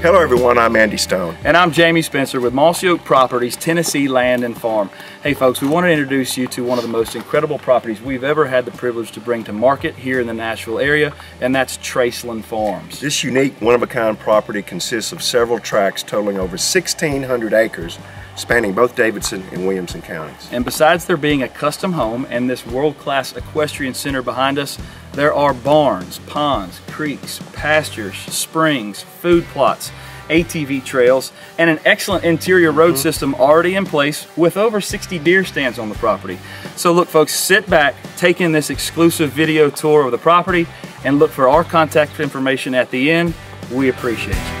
Hello everyone, I'm Andy Stone. And I'm Jamie Spencer with Mossy Oak Properties, Tennessee Land and Farm. Hey folks, we want to introduce you to one of the most incredible properties we've ever had the privilege to bring to market here in the Nashville area, and that's Traceland Farms. This unique, one-of-a-kind property consists of several tracts totaling over 1,600 acres, spanning both Davidson and Williamson counties. And besides there being a custom home and this world-class equestrian center behind us, there are barns, ponds, creeks, pastures, springs, food plots, ATV trails, and an excellent interior road system already in place with over 60 deer stands on the property. So look folks, sit back, take in this exclusive video tour of the property, and look for our contact information at the end. We appreciate you.